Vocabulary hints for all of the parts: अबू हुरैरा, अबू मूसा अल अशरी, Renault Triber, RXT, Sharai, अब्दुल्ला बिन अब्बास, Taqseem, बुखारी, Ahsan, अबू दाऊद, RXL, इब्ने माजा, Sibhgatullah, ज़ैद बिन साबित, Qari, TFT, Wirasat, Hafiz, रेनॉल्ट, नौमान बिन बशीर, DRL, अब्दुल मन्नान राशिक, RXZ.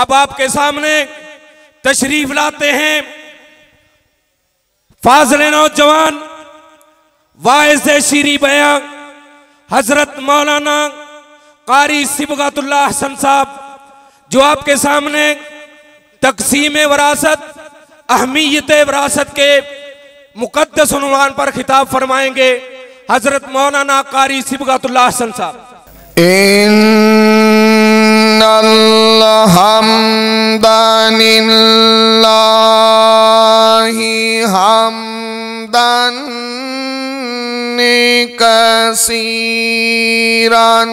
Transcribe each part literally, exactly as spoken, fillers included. अब आपके सामने तशरीफ लाते हैं फाज़िल नौजवान वाइज़ शीरी बयां हजरत मौलाना कारी सिबगतुल्लाह अहसन साहब, जो आपके सामने तकसीम वरासत अहमियत वरासत के मुकद्दस उन्वान पर खिताब फरमाएंगे हजरत मौलाना कारी सिबगतुल्लाह अहसन साहब। इन्नल हमदनिल्लाहि हमदन कसीरन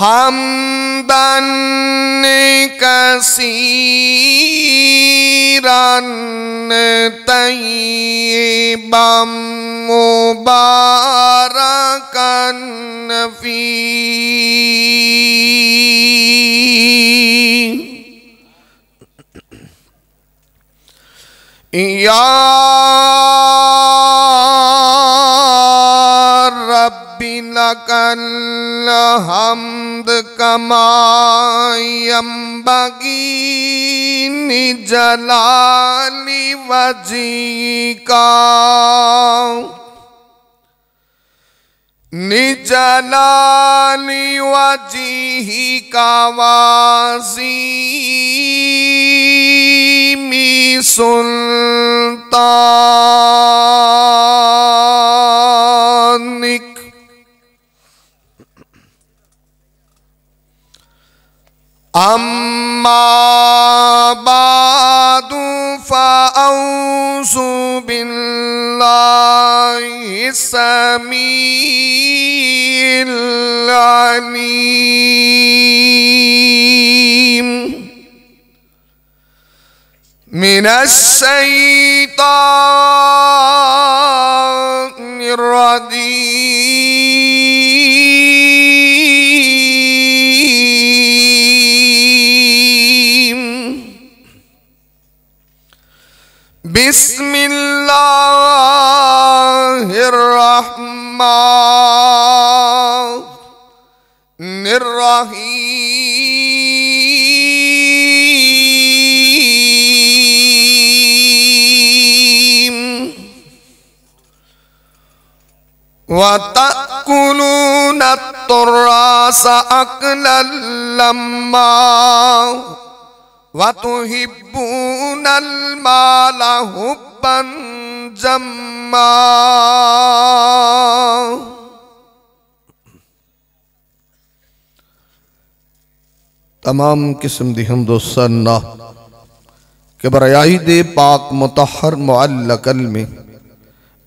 हमदन कसीरन तय्यबम मुबारकन फी या रब्बि लकल हमद कमा यंबगी निजलालि वजीका निजलालि वजीका वाज़ीमि सुल्तानिक अम्मा बादु फ़अऊज़ु बिल्लाहि समीइल अलीम मिनश शैतानिर रजीम बिस्मिल्लाहिर्रहमानिर्रहीम वतअकुलून अत्तुर्रास अकलन लम्मा वतुहिब्बून अल-माल हुब्बन जम्मा तमाम किस्म दी हमदो सन्ना के बराई दे पाक मुतहर मुअल्लकल में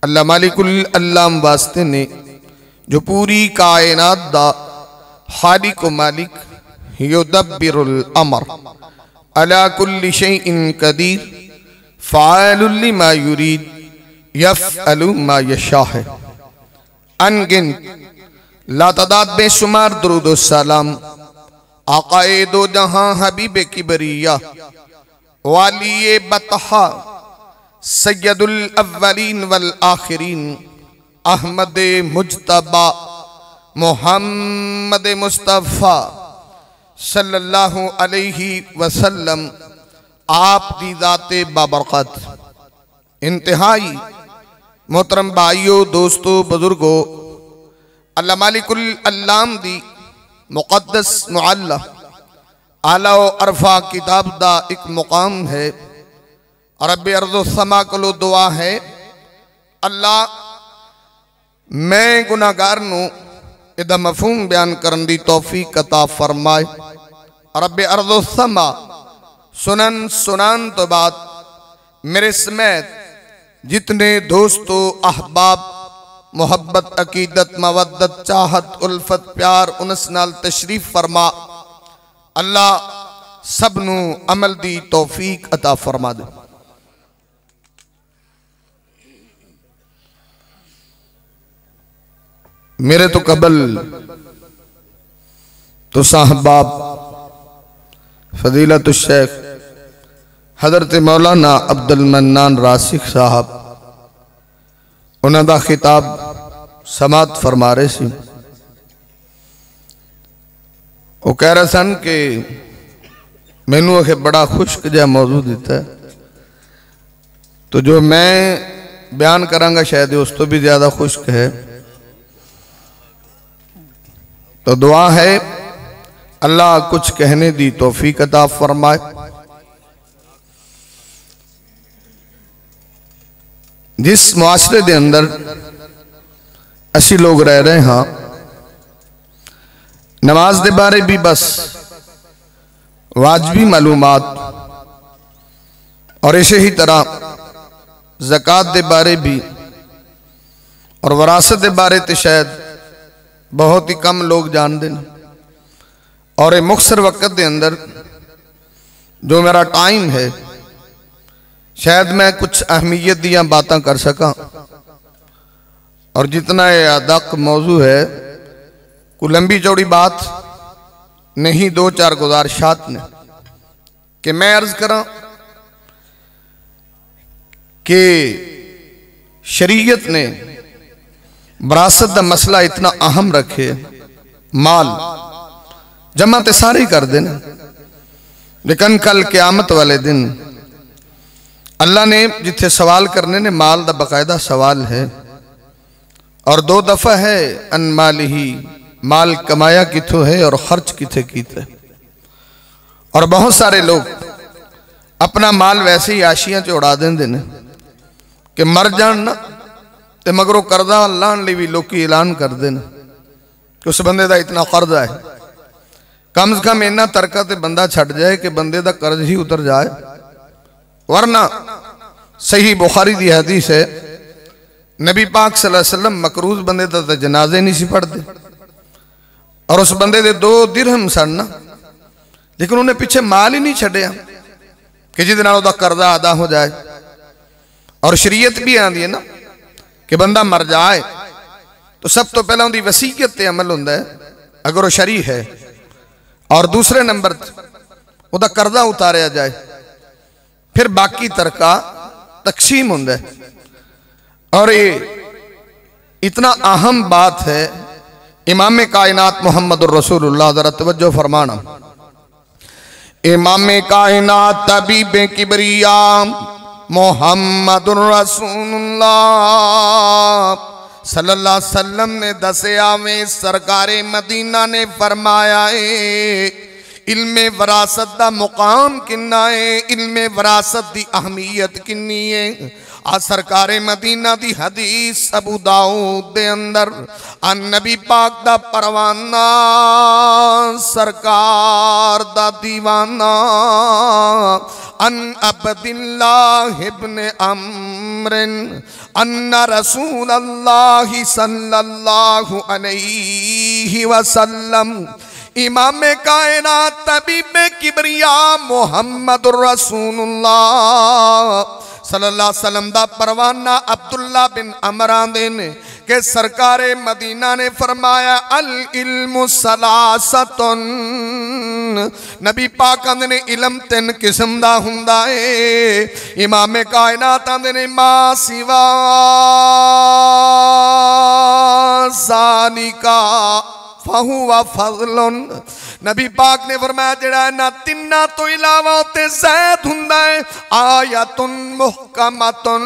अल्लाह मालिकुल अल्लाम वास्ते ने जो पूरी कायनात दा खालिक व मालिक युदब्बिरुल अमर अला कुल्लि शैइन कदीर फ़ाइलु लिमा युरीद यफ़अलु मा यशा है। अनगिन लातदाद बेशुमार दुरूद व सलाम आकाए दो जहां हबीब किबरिया वालिए बतहा सैयदुल अव्वलीन वल आखिरीन अहमद मुजतबा मोहम्मद मुस्तफ़ा सल्लल्लाहु अलैहि वसल्लम आप दी ज़ाते बाबरकत। इंतहाई मोहतरम भाइयों, दोस्तों, बुजुर्गों, अल्लाह मालिकुल अल्लाम दी मुक़द्दस मुअल्ला आला व अरफा किताब दा एक मुकाम है। रब अर्ज़ो समा को दुआ है अल्लाह मैं गुनाहगार नूं इदा मफहूम बयान करने की तौफीक अता फरमाए। रब अर्ज़ो समा सुनन सुनान तो बाद मेरे समेत जितने दोस्तों अहबाब मोहब्बत अकीदत मवद्दत चाहत उल्फत प्यार उनस नाल तशरीफ फरमा अल्लाह सबनू अमल दी तौफीक अता फरमा दे। मेरे तो कबल तो साहबाब फजीलतुश शेख हजरत मौलाना अब्दुल मन्नान राशिक साहब उन्हां दा खिताब समात फरमा रहे सी। वो कह रहा सन कि मैनू आखे बड़ा खुश्क जहा मौजू दिता है, तो जो मैं बयान करांगा शायद उस तो भी ज़्यादा खुश्क है। तो दुआ है अल्लाह कुछ कहने दी तौफीक अता फरमाए। जिस मुआशरे के अंदर असी लोग रह रहे हाँ, नमाज के बारे भी बस वाजबी मालूमात और इसे ही तरह ज़कात के बारे भी और विरासत के बारे तो शायद बहुत ही कम लोग जानते हैं। और ये मुख्तर वक्त के अंदर जो मेरा टाइम है शायद मैं कुछ अहमियत दियाँ बातें कर सका, और जितना ये अदक मौजू है कोई लंबी चौड़ी बात नहीं, दो चार गुजारिशात ने कि मैं अर्ज़ करा कि शरीयत ने विरासत का मसला इतना अहम रखे, माल जमा तो सारे ही कर देना, लेकिन कल क़यामत वाले दिन अल्लाह ने जिथे सवाल करने ने माल का बाकायदा सवाल है। और दो दफ़ा है अनमाल ही, माल कमाया कितों है और ख़र्च किथे कीता। और बहुत सारे लोग अपना माल वैसे ही आशियाँ च उड़ा देंदे ने कि मर जान ना, ते मगरों कर्जा लाने लिए भी लोग ऐलान करते हैं कि उस बंदे का इतना कर्जा है, कम से कम इन्ना तरका तो बंदा छड़ जाए कि बंदे का कर्ज ही उतर जाए। वरना सही बुखारी की हदीस है, नबी पाक सल्लल्लाहु अलैहि वसल्लम मकरूज बंदे का तो जनाजे नहीं सी पढ़ते, और उस बंदे के दो दिरहम सन ना, लेकिन उन्हें पिछे माल ही नहीं छड़िया कि जिहदे नाल उहदा कर्जा अदा हो जाए। और शरीयत भी आंदी है ना कि बंदा मर जाए तो सब तो पहला उनकी वसीयत ते अमल होंदा है अगर वो शरी है, और दूसरे नंबर उहदा कर्जा उतारिया जाए, फिर बाकी तरका तकसीम होंदा है। और ये इतना अहम बात है, इमाम कायनात मुहम्मद रसूलुल्लाह ज़रा तवज्जो फरमाना। इमाम कायनात तबीबे किबरिया मोहम्मद रसूलुल्लाह सल्लल्लाहु अलैहि वसल्लम ने दसिया में सरकारे मदीना ने फरमाया है इल्मे विरासत दा मुकाम किन्ना है, इल्मे विरासत दी अहमियत किन्नी है। आ सरकारे मदीना दी हदीस अबू दाऊद दे अंदर आ नबी पाक दा परवाना सरकार दा दीवाना अन अब्दुल्लाह इब्न अम्रन अन्ना रसूलल्लाह सल्लल्लाहु अलैहि वसल्लम इमाम कायनात तबीब किबरिया मोहम्मद रसूलुल्लाह सल्लल्लाहु अलैहि वसल्लम दा परवाना अब्दुल्ला बिन अमरा दे ने के सरकारे मदीना ने फरमाया अल इल्मु सलासतुन। नबी पाक आंदे ने इलम तीन किस्म दा हुंदा है। इमाम कायनात आंदे ने मा सिवा सानिका फहुवा फजलुन। नबी पाक ने फरमाया जड़ा ना तिन्ना तो इलावा उते ज़ैद हुंदा है आयातुन मुहकमातुन।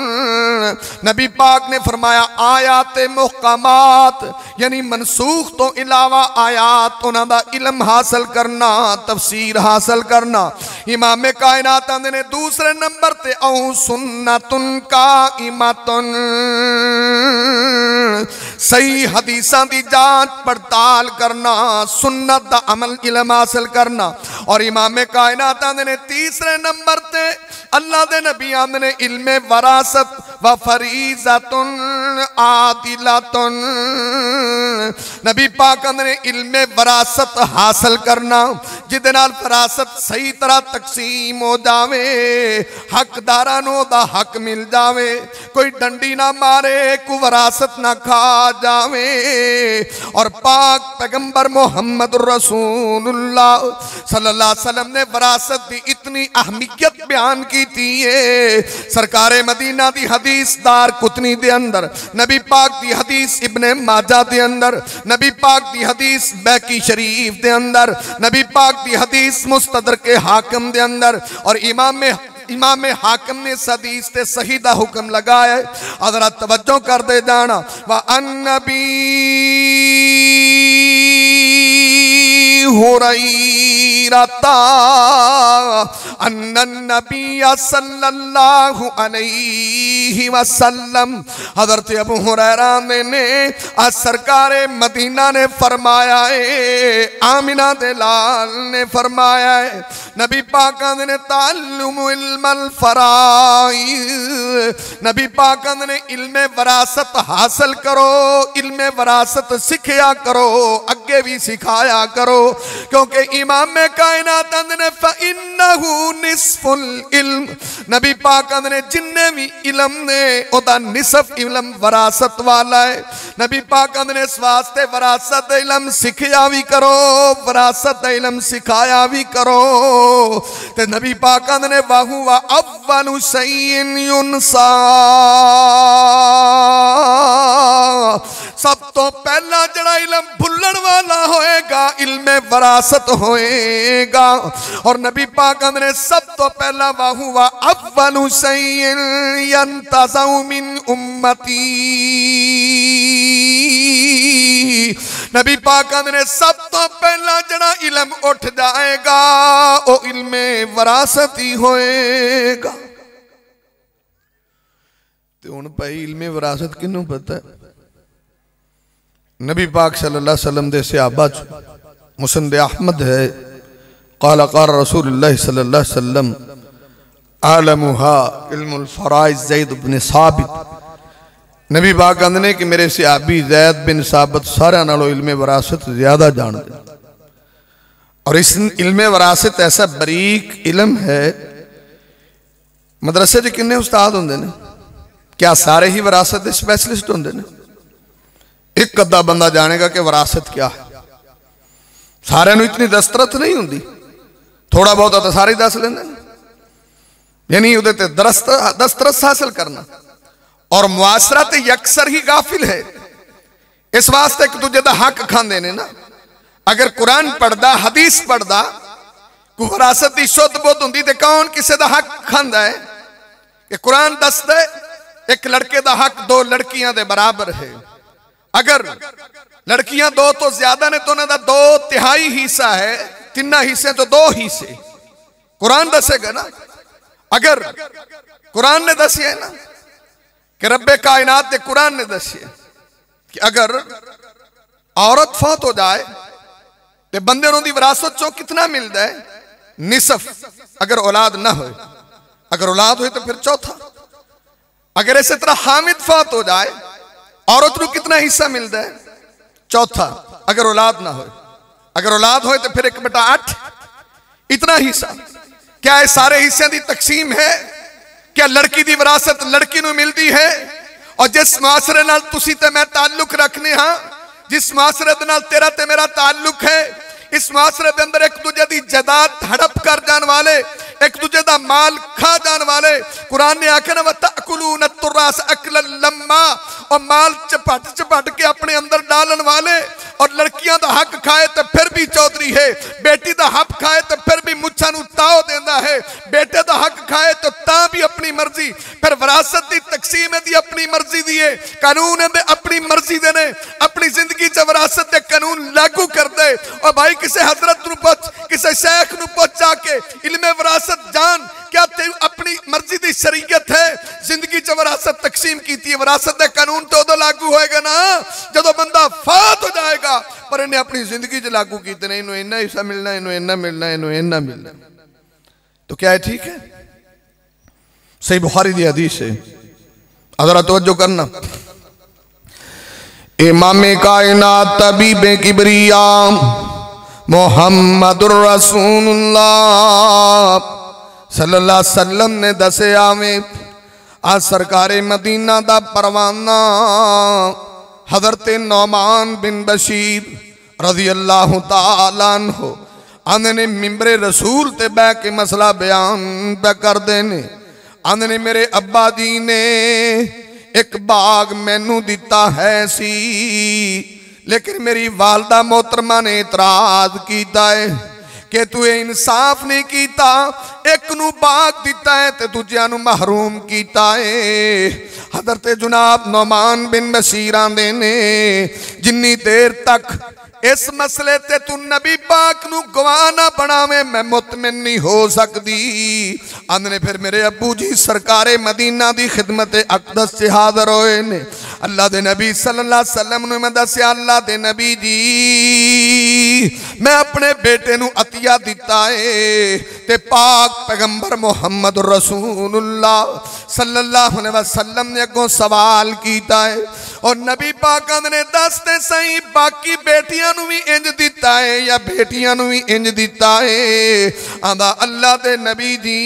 नबी पाक ने फरमाया आयात मुहकमात यानी मनसूख तो इलावा आयात उन्हां दा इलम हासिल करना, तफसीर हासिल करना। इमाम कायनात आंदे ने दूसरे नंबर ते औ सुन्नतुन काइमतुन। सही हदीसां दी जांच पड़ताल करना, सुन्नत दा अमल इलम हासिल करना। और इमाम कायनात आंदे ने तीसरे नंबर ते अल्लाह दे नबी आंदे ने इल्मे विरासत व फरीज़तुन आदिलतुन। नबी पाक आंदे ने इल्मे विरासत हासिल करना जिदे नाल विरासत सही तरह तकसीम हो जावे, हकदारां नूं दा हक मिल जावे, कोई डंडी ना मारे, कोई विरासत ना खा जावे। और पाक पैगंबर मोहम्मद रसूलुल्लाह सल्लल्लाहु अलैहि वसल्लम ने विरासत दी इतनी अहमियत बयान की थी। सरकारे मदीना दी हदीस दार कुतनी दे अंदर नबी पाक दी हदीस इब्ने माजा दे अंदर, नबी पाक दी हदीस बैकी शरीफ दे अंदर, नबी पाक दी हदीस मुस्तदरक हाकिम दे अंदर। और इमाम इमाम हाकिम ने हदीस ते सही दा हुक्म लगाया है। अदरा तवज्जो कर दे जाना, वा अन्नबी हुरैरता अन्नबी सल्लल्लाहु अलैहि वसल्लम, हजरत अबू हुरैरा ने सरकारे मदीना ने फरमाया है, आमिना दे लाल ने फरमाया है, नबी पाक ने ताल्लुमुल नबी पाक ने इल्मे वरासत हासिल करो, इल्मे वरासत सिखया करो, अगे भी सिखाया करो, क्योंकि इमाम कायनात ने फइन्नहु निस्फुल इल्म, नबी पाक ने जिन्ने भी इलम ने ओदा निसफ इलम वरासत वाला है। नबी पाक ने इस वास्ते वरासत इलम सिखया भी करो, वरासत इलम सिखाया भी करो। ते नबी पाक ने वाहु अव्वलु शैइन युनसा, सब तो पहला जड़ा इलम भुलण वाला होएगा इल्मे वरासत होएगा। और नबी पाक ने सब तो पहला वाहुवा अव्वलु शैइन यंतज़उ मिन उम्मती, नबी पाक ने सब तो पहला जड़ा इलम उठ जाएगा ओ इल्मे वरासती होएगा। ते हुण भाई इल्मे वरासत किन्नू पता है? नबी पाक सल्लल्लाहु अलैहि वसल्लम दे सहाबा च मुसनद अहमद है, क़ाल क़ाल रसूलुल्लाह सल्लल्लाहु अलैहि वसल्लम आलमुहा इल्मुल फ़राइज़ ज़ैद बिन साबित, नबी पाक ने कि मेरे सहाबी ज़ैद बिन साबित सारे नालों इल्मे वरासत ज़्यादा जानते। और इस इल्मे वरासत ऐसा बरीक इलम है, मदरसे च किन्ने उस्ताद होंदे ने? क्या सारे ही वरासत दे स्पेशलिस्ट होंदे ने? एक अद्धा बंदा जानेगा कि विरासत क्या है, सारे नूं इतनी दस्तरत नहीं होंदी, थोड़ा बहुत तो सारे दस लेंदे ने। यानी उहदे ते दरस्त दस्तरत हासिल करना, और मुआसरा ते अक्सर ही गाफिल है, इस वास्ते एक दूजे का हक खांदे ने ना। अगर कुरान पढ़दा हदीस पढ़दा कोई विरासत की शुद्ध बुद्ध होंदी ते कौन किसी का हक खांदा है कि कुरान दसदा एक लड़के का हक दो लड़कियां दे बराबर है, अगर लड़कियां दो तो ज्यादा ने तो उन्होंने दो तिहाई हिस्सा है, तिना हिस्से तो दो हिस्से कुरान दसेगा ना। अगर कुरान ने दसिया ना कि रब्बे कायनात ने कुरान ने दसिया कि अगर औरत फौत हो जाए तो बंदे उन्होंने विरासत चो कितना मिलता है? निसफ, अगर औलाद ना हो, अगर औलाद हो तो फिर चौथा। अगर इसी तरह हामिद फौत हो जाए औरत को कितना हिस्सा मिलता है? चौथा, अगर औलाद ना हो, अगर औलाद हो तो फिर एक बटा आठ, इतना हिस्सा। क्या ये सारे हिस्से की तकसीम है? क्या लड़की की विरासत लड़की को मिलती है? और जिस मासरे नाल तुसी ते मैं ताल्लुक रखने हाँ, जिस मासरे नाल तेरा ते मेरा ताल्लुक है, इस मासरे के अंदर एक दूजे की जायदाद हड़प कर जाने वाले, एक दूजे का माल खा जाने वाले, कुरान ने आखिर वतअकुलून तुर्रास अकलन लम्मा, और माल चपट चपट के अपने अंदर डालन वाले। और लड़कियां का हक खाए तो फिर भी चौधरी है, बेटी का हक खाए तो फिर भी मुछां नूं ताव देंदा है, बेटे का हक खाए तो तां भी अपनी मर्जी। फिर विरासत की तकसीम है अपनी मर्जी दी है, कानून है अपनी मर्जी दे ने, अपनी जिंदगी च विरासत के कानून लागू कर दे। और भाई किसी हजरत नूं पुछ, किसी शेख नूं पुछ जाके इल्मे विरासत जान, क्या तेरी अपनी मर्जी की शरीयत है? जिंदगी च विरासत तकसीम की थी, विरासत का कानून तो उदों लागू होएगा ना जदों बंदा फात हो जाएगा, पर इन्हें अपनी जिंदगी च लागू कीते नहीं, इन्हूं इन्ना हिस्सा मिलना, इन्हूं इन्ना मिलना, इन्हूं इन्ना मिलना। तो क्या है ठीक है? सही बुखारी दी हदीस है, अगर तवज्जो करना। इमाम कायनात तबीब किबरिया मुहम्मदुर रसूलुल्लाह सल्लल्लाहु अलैहि वसल्लम ने दसे आवे आ सरकारे मदीना दा परवाना हजरत नौमान बिन बशीर रजी अल्लाह तआला अन्हु आंदने मिंबरे रसूल ते बह के मसला बयान पे कर देने। आंदने मेरे अब्बा जी ने एक बाग मैनू दिता है सी, लेकिन मेरी वालदा मोहतरमा ने इतराज किया है कि तू इंसाफ नहीं किया, एक नू बाग दिता है तो दूजिया नू महरूम किया है। हजरत जनाब नौमान बिन बशीरा दे ने जिन्नी देर तक इस मसले ते तू नबी पाक नू गवाह ना बनावे मैं मुतमिन नहीं हो सकती। आंदने फिर मेरे अबू जी सरकारे मदीना दी खिदमत अकदस से हाज़र होए ने। अल्लाह दे नबी सल्लल्लाहु अलैहि वसल्लम ने मैं दस्या, अल्लाह दे नबी जी मैं अपने बेटे नू अतिया दिता है ते पाक पैगंबर मुहम्मद रसूलुल्लाह सल्लल्लाहु अलैहि वसल्लम ने अगों सवाल किया है और नबी पाक ने दस ते सही बाकी बेटियां भी इंज दिता है या बेटियां भी इंज दिता है। आंदा अल्लाह दे नबी जी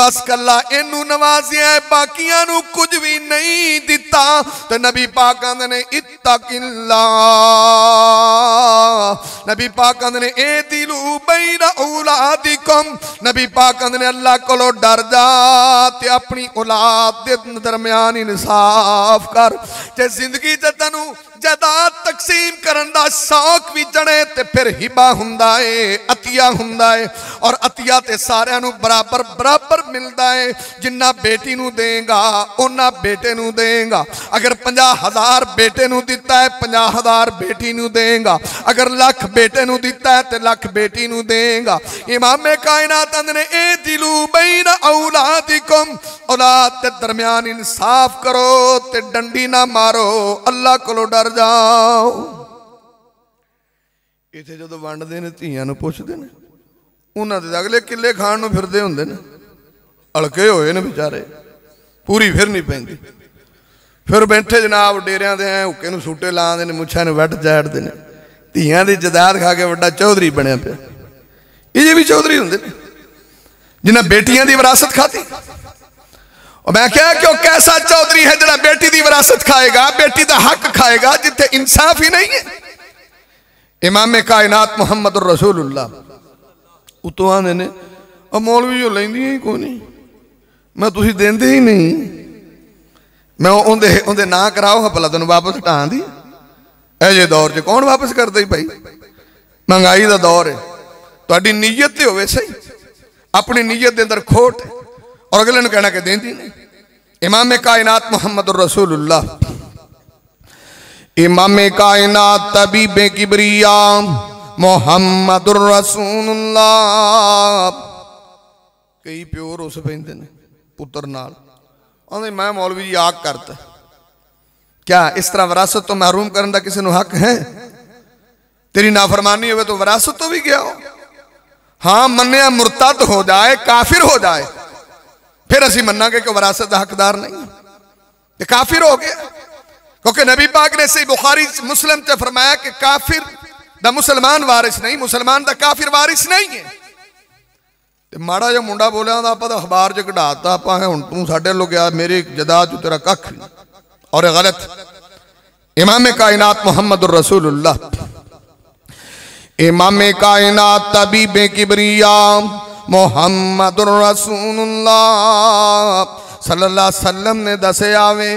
बस कला इनू नवाजिया है, बाकियां नू कुछ भी नहीं दिता। तो नबी पाक ने इत्तकिल्लाह, नबी पाक ने ए दिलू बैना औलादिकुम, नबी पाक ने अल्लाह कोलो डर जा ते अपनी औलाद दे दरमियान इंसाफ कर। जे जिंदगी च तैनू जायदाद तकसीम करन दा शौक भी चढ़े तो फिर हिबा हुंदा है, अतिया हुंदा है और अतिया ते सारियां नू बराबर बराबर मिलदा है। जिन्ना बेटी नू देगा उन्ना बेटे नू देगा, अगर पंजाह हज़ार बेटे नू दिता है पंजाह हज़ार बेटी नू देगा, अगर लख बेटे नू दिता है तो लख बेटी नू देगा। इमाम कायनात ने ए दिलू बैन औलादिकुम, औलाद ते दरमियान इंसाफ करो ते डंडी ना मारो, अल्लाह कोलो डर जाओ। इतने जो वंडते हैं धियां नूं पुछदे ने उन्होंने तो अगले किले खाण नूं फिरदे हुंदे ने, हलके होए ने बेचारे, पूरी फिरनी पैंदी। फिर बैठे जनाब डेरियां दे हुक्के नूं सूटे लांदे ने, मुछां नूं वट जाड़दे ने, धियां दी जायदाद खा के वड्डा चौधरी बनिया पिया। इह भी चौधरी हुंदे ने जिन्हां बेटियां दी विरासत खाधी। और मैं क्या कि कैसा चौधरी है जरा बेटी की विरासत खाएगा, बेटी का हक खाएगा, जिथे इंसाफ ही नहीं है। इमाम कायनात मुहम्मद रसूलुल्लाह उतो आने ने और मौलवी जो लेंदियां ही कोई नहीं, मैं तुसी देंदे ही नहीं, मैं उंदे उंदे ना कराओ भला तेन वापस हटा दी। ऐसे दौर च कौन वापस कर दे भाई, महंगाई का दौर है। तुहाडी नीयत ते होवे सही, अपनी नीयत दे अंदर खोट है और अगले ने कहना कि देंदी नहीं। इमाम कायनात मुहम्मद रसूलुल्लाह, इमाम कायनात तबीब किबरिया मुहम्मद रसूलुल्लाह। कई प्यो रुस पैंदे ने पुत्र नाल, आंदे मैं मौलवी जी आग करता, क्या इस तरह विरासत तो महरूम करने का किसी को हक है? तेरी नाफरमानी हो तो विरासत तो भी गया हो, हाँ मन्या मुर्तद हो जाए, काफिर हो जाए, फिर असी मनांगे कि विरासत का हकदार नहीं, तो काफिर हो गया। क्योंकि नबी पाक ने सही बुखारी मुस्लिम से फरमाया कि काफिर दा मुसलमान वारिस नहीं, मुसलमान दा काफिर वारिस नहीं है। ते माड़ा जो मुंडा बोलिया आप अखबार च कढ़ाता, आप हूँ तू साढ़े लो गया, मेरी जदाद तेरा कख और गलत। इमाम कायनात मुहम्मद रसूलुल्लाह, इमाम कायनात तबीब किबरिया मुहम्मद रसूलुल्लाह सल्लल्लाहु अलैहि वसल्लम ने दसे आवे।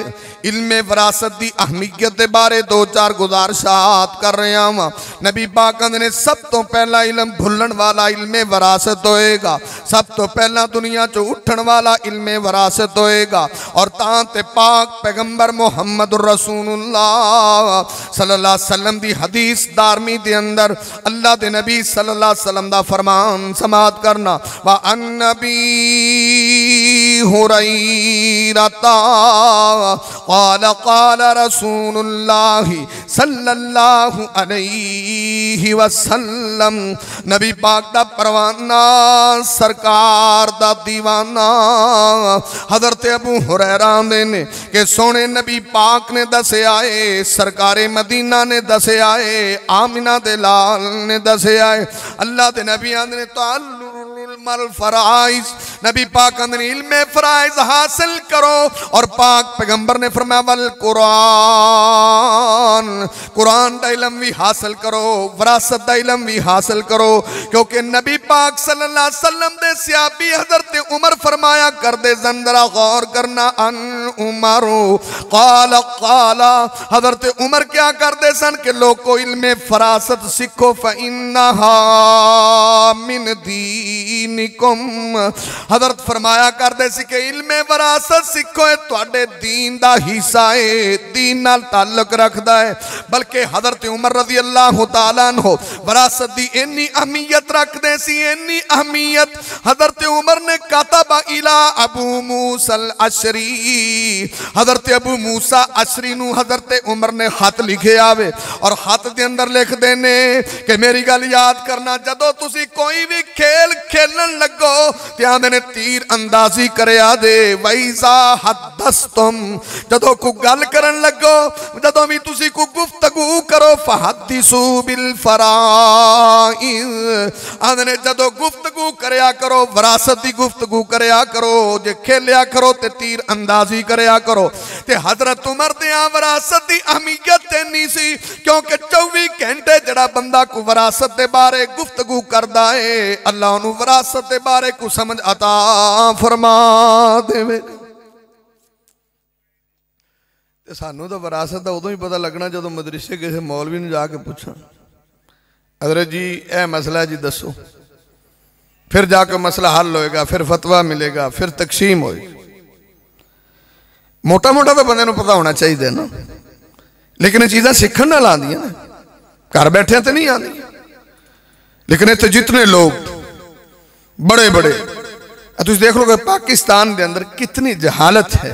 इल्मे विरासत दी अहमियत दे बारे दो चार गुजारिशात कर रहा वा। नबी पाक ने सब तो पहला इलम भुलन वाला इल्मे विरासत होएगा, सब तो पहला दुनिया चो उठन वाला इल्मे विरासत होएगा और तां ते पाक पैगंबर मुहम्मद रसूलुल्लाह सल्लल्लाहु अलैहि वसल्लम दी हदीस दारमी दे अंदर अल्लाह दे नबी सल्लल्लाहु अलैहि वसल्लम दा फरमान समात करना, वा अन्नबी हुरई قال قال رسول الله صلى الله عليه وسلم। नबी पाक दा परवाना सरकार दा दीवाना हजरत अबू हुरैरा ने के सोने नबी पाक ने दसे आए, सरकारे मदीना ने दसे आए, आमिना दे लाल ने दसे आए। अल्लाह दे नबी आंदे ने ताल्लुल मल फराइज नबी पाक ने इल्म फराइज हासिल करो। और पाक पैगंबर ने फरमाया वल कुरान, कुरान का इलम भी हासिल करो, विरासत का इलम भी हासिल करो, क्योंकि नबी पाक सल्लल्लाहु अलैहि वसल्लम दे सहाबी हजरत उमर फरमाया करदे सन जरा गौर करना अन उमर काला काला, हजरत उमर क्या करदे सन कि लोगो इल्म फरासत सीखो फइन्नहा मिन दीनिकुम। हजरत फरमाया करदे सी कि इल्म विरासत सीखो तुहाडे दीन दा हिस्सा है, दीन नाल ताल्लुक रखदा है। बल्कि हजरत उमर रजी अल्लाह तआला अन्हु विरासत दी इन्नी अहमियत रखदे सी, इन्नी अहमियत हजरत उमर ने कतबा इला अबू मूसा अल अशरी, हजरत अबू मूसा अशरी नू हजरत उमर ने खत लिखे आवे और खत दे अंदर लिखदे ने कि मेरी गल याद करना, जदों तुसी कोई भी खेल खेलन लगो त्यां मैंने तीर अंदाजी करया दे वैसा हदस्तुम, जदों को गल करन लगो, जदों भी तुसी को गुफ्तगू करो फहदिसू बिल फराइज़, आने जदों गुफ्तगू करया करो विरासत दी गुफ्तगू करया करो, जे खेलिया करो ते तीर अंदाजी करया करो। ते हजरत उमर दे विरासत दी अहमियत इतनी सी क्योंकि चौबीस घंटे जड़ा बंदा को विरासत दे बारे गुफ्तगू करदा है अल्लाह उन्हें विरासत दे बारे को समझ अता फरमा देवे। सानू तो विरासत का उदों ही पता लगना जदों मदरसे किसी मौलवी नूं जाके पूछण हजरत जी ए मसला जी दसो, फिर जाके मसला हल होएगा, फिर फतवा मिलेगा, फिर तकसीम होएगी। मोटा मोटा तो बंदे नूं पता होना चाहिए ना, लेकिन ये चीज़ां सीखण नाल आंदियां ने, घर बैठे तो नहीं आंदी। लेकिन इत्थे जितने लोग बड़े बड़े तुसीं देख लो पाकिस्तान के अंदर कितनी जहालत है।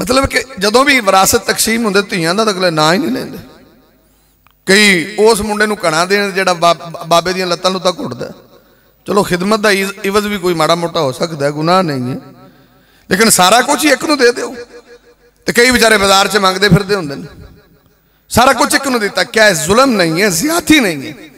मतलब कि जदों भी विरासत तकसीम होंदे धीआं दा अगले ना ही नहीं लैंदे, कई उस मुंडे नूं कणा देण जिहड़ा बाबे दीआं लत्तां लुत्तां घुटदा। चलो खिदमत दा इवज भी कोई माड़ा मोटा हो सकता है, गुनाह नहीं है, लेकिन सारा कुछ ही एक नूं दे दिओ। ते कई बेचारे बाजार च मंगदे फिरदे हुंदे ने, सारा कुछ एक नूं दित्ता। क्या इह जुल्म नहीं है, ज़्यादती नहीं है?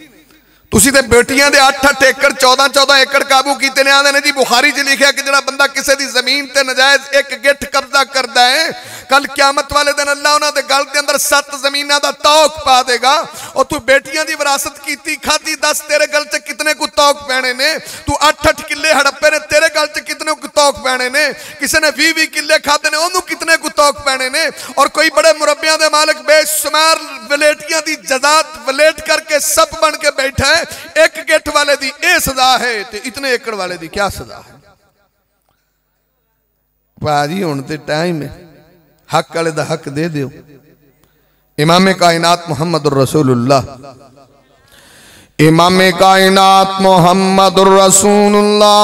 तुसीं ते बेटियां दे अठ अठ एकड़ चौदह चौदह एकड़ काबू कीते ने। आंदे ने जी बुखारी च लिखिया कि जिहड़ा बंदा किसी दी जमीन ते नजायज एक गिठ कब्जा करदा है कल क्यामत वाले दिन अल्लाह उन्हां दे गल दे अंदर सत्त ज़मीनां दा तौक पा देगा। और तू बेटियां दी विरासत कीती खादी, दस तेरे गल च कितने को तौक पैणे ने? तू अठ अठ किले हड़प्पे ने, तेरे गल च कितने को तौक पैणे ने? किसी ने बीस बीस किले खादे ने, उन्होंने कितने को तौक पैणे ने? और कोई बड़े मुरब्बियां दे मालिक बेशुमार वलेटियां दी जजात वलेट करके सब बन के बैठा है। एक गेट वाले दी ए सजा है ते इतने एकड़ वाले दी क्या सजा है? भाजी हुण ते टाइम है, हक वाले दा हक दे दियो। इमाम कायनात मुहम्मदुर रसूलुल्लाह, इमाम कायनात मुहम्मदुर रसूलुल्लाह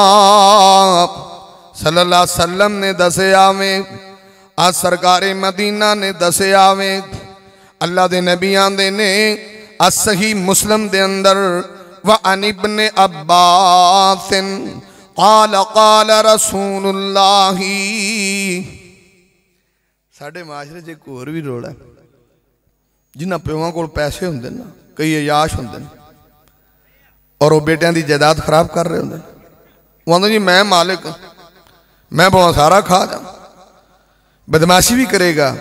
सल्लल्लाहु अलैहि वसल्लम ने दसे आवे, आ सरकारे मदीना ने दसे आवे। अल्लाह दे नबी आंदे ने असही मुस्लिम दे अंदर व अन इब्न अब्बास काल काल रसूलुल्लाही। साढ़े माशरे च एक होर भी रोड़ा है, जिन्हां प्यों कोल पैसे होंदे ना, कई अयाश होंदे ने, और वह बेटियां की जायदाद खराब कर रहे होंदे। वो आंदा जी मैं मालिक, मैं भावें सारा खा जा, बदमाशी भी करेगा,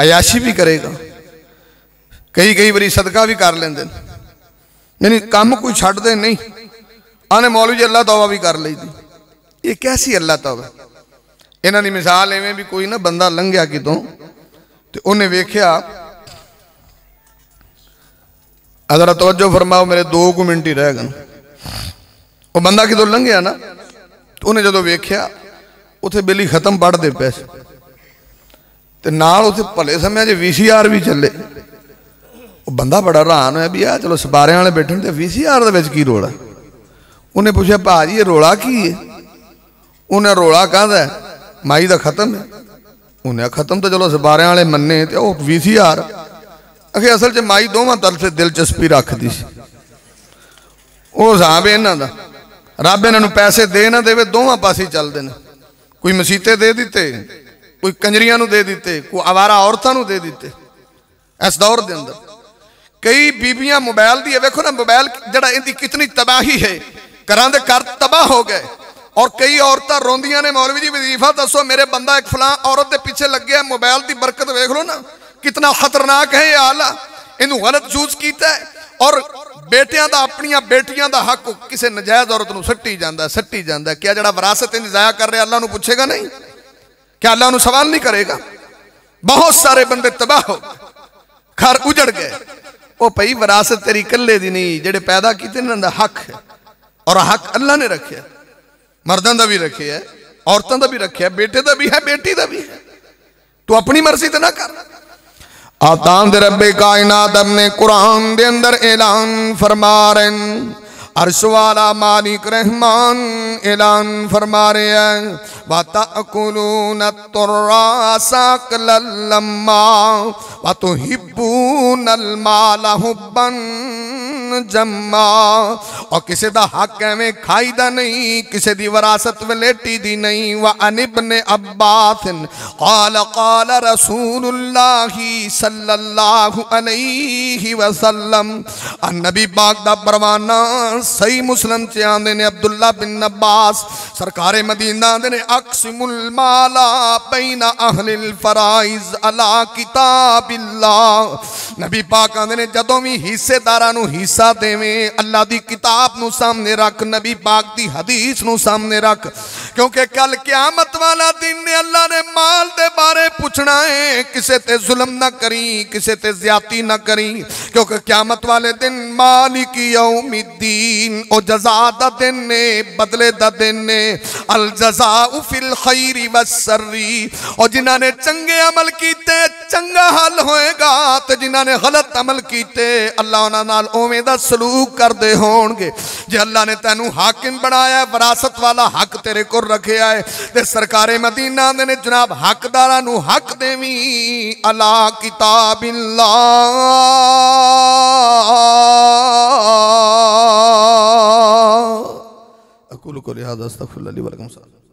अयाशी भी करेगा, कई कई बारी सदका भी कर लेंदे, यानी काम कोई छड्डदे नहीं। आने मौलवी जी अल्लाह तौबा भी कर लईदी। ये कैसी अल्लाह तौबा? इन्हां दी मिसाल एवें भी कोई ना बंदा लंघिया कितों ते उन्हें वेख्या, अगर तवज्जो फरमाओ, मेरे दो कु मिनट ही रह गए। वह बंदा कितों लंघिया ना, तो उन्हें जदों वेख्या उत्थे बिल्ली खत्म पढ़दे पए सी ते नाल उत्थे भले समय जे वी सी आर भी चले। बंदा बड़ा हैरान होया भी आ चलो सपारे वाले बैठे तो वी सी आर की रोला। उन्हें पूछा भाजी ये रोला की है? उन्हें रोला कहता है माई का खत्म है। उन्हें खत्म तो चलो सपारे वाले मन्ने, तो वह वी सी आर आखिर असल च माई दोवें तरफ दिलचस्पी रखती सी। वो हिसाब इन्हों का रब इन्हों पैसे दे ना देवे दोवें पास ही चलते हैं। कोई मसीते दे दिते, कोई कंजरिया दे दिते, कोई आवारा औरतों दे दिते। इस दौर के अंदर कई बीबियां मोबाइल दी है, वेखो ना मोबाइल जड़ा इनकी कितनी तबाही है। घर के घर तबाह हो गए, और कई औरतें रोंदियां ने मौलवी जी वजीफा दसो मेरे बंदा एक फलां औरत के पीछे लग गया, मोबाइल की बरकत वेख लो ना कितना खतरनाक है ये आला, इनू गलत यूज किया और बेटिया का अपनिया बेटिया का हक किसी नजायज औरत को सट्टी जाता सट्टी जाता। क्या जरा विरासत इन जाया कर रहा अल्लाह को पूछेगा नहीं? क्या अल्लाह को सवाल नहीं करेगा? बहुत सारे बंदे तबाह हो घर उजड़ गए। वो भाई विरासत तेरी कल्ले दी नहीं, जेडे पैदा किए इन्हों हक है और हक अल्लाह ने रखे, मर्दों का भी रखे है औरतों का भी रखे है, बेटे का भी है बेटी का भी है, तू अपनी मर्जी तो ना कर। आतान दे रब्बे कायनात अपने कुरान दे अंदर ऐलान फरमा रहे हैं, अर्श वाला मालिक रहमान ऐलान फरमा रहे हैं व तअकुलून अत-तुरास अकलन लम्मा व तुहिब्बून अल-माल हुब्बन जम्मा। और किसी का हक एवें खाई दा नहीं, किसी की विरासत वलेटी दी नहीं। व अनिब्ने अब्बास क़ाल क़ाल रसूलुल्लाहि सल्लल्लाहु अलैहि वसल्लम, नबी पाक दा परवाना सही मुस्लिम च आंदे ने अब्दुल्ला बिन अब्बास सरकारे मदीना आंदे ने अक्समुल माला बैना अहलिल फराइज अला किताबिल्लाह। नबी पाक आंदे ने जदों भी हिस्सेदारां नूं हिस्सा देवें अल्लाह दी किताब नूं सामने रख, नबी पाक दी हदीस नूं सामने रख, क्योंकि कल क़यामत वाला दिन ने अल्लाह ने माल दे बारे पूछना है। किसी ते जुल्म ना करी, किसी ते ज्यादती ना करी, क्योंकि क़यामत वाले दिन मालिक यौमिद्दीन ओ जज़ा दा दिन ने, बदले दा दिन ने। अल जज़ाउ फिल खैरि वस्सर्री, और जिन्हां ने चंगे अमल कीते चंगा हल होएगा ते जिन्हां ने गलत अमल कीते अल्लाह उन्हां नाल उवें दा सलूक करदे होणगे। जे अल्लाह ने तैनू हाकिम बनाया विरासत वाला हक तेरे को रखे आए ते सरकारे मदीना दे ने जनाब हकदारां नू हक देवी अला किताबिल्लाह।